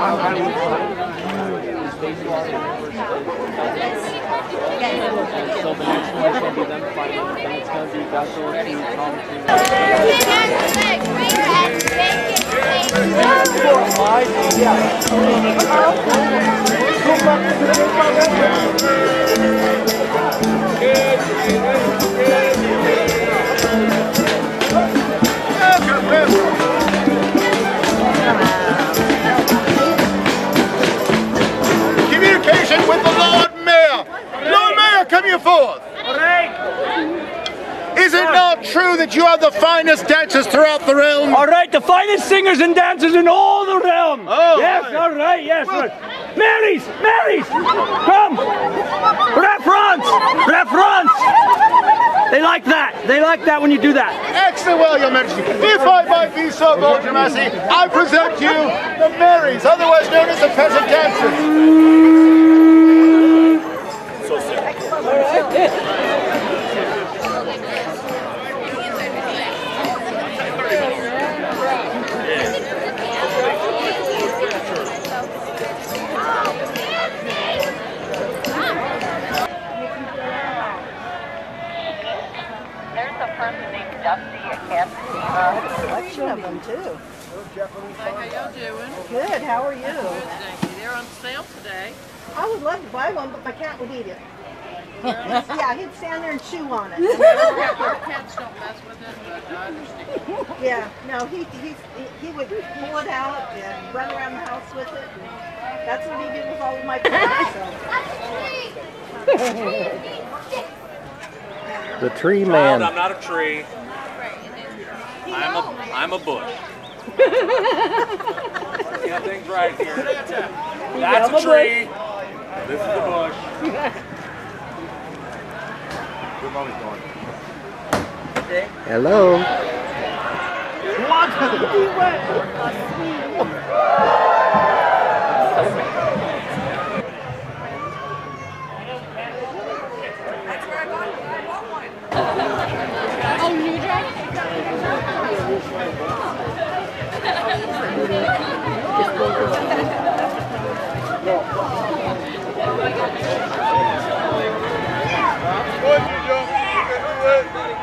So the next one is going to be them fighting, and it's going to be Guzzle to Tom Freeman. Forth. Is it not true that you are the finest dancers throughout the realm? All right, the finest singers and dancers in all the realm. Oh, yes, right. All right, yes, well, right. Marys, Marys, come, reference, reference. They like that when you do that. Excellent, well, Your Majesty. If I might be so bold, Your Majesty, I present you the Marys, otherwise known as the peasant dancers. Too. Hello, hi, how y'all doing? Good, how are you? Good, thank you. They're on sale today. I would love to buy one, but my cat would eat it. Yeah, he'd stand there and chew on it. Our cats don't mess with it, but I understand. Yeah, no, he would pull it out and run around the house with it. That's what he did with all of my cats. So. The tree man. I'm not a tree. I'm a bush. Yeah, things right here. That's a tree. This is a bush. Hello. Oh, new dragon? What you do?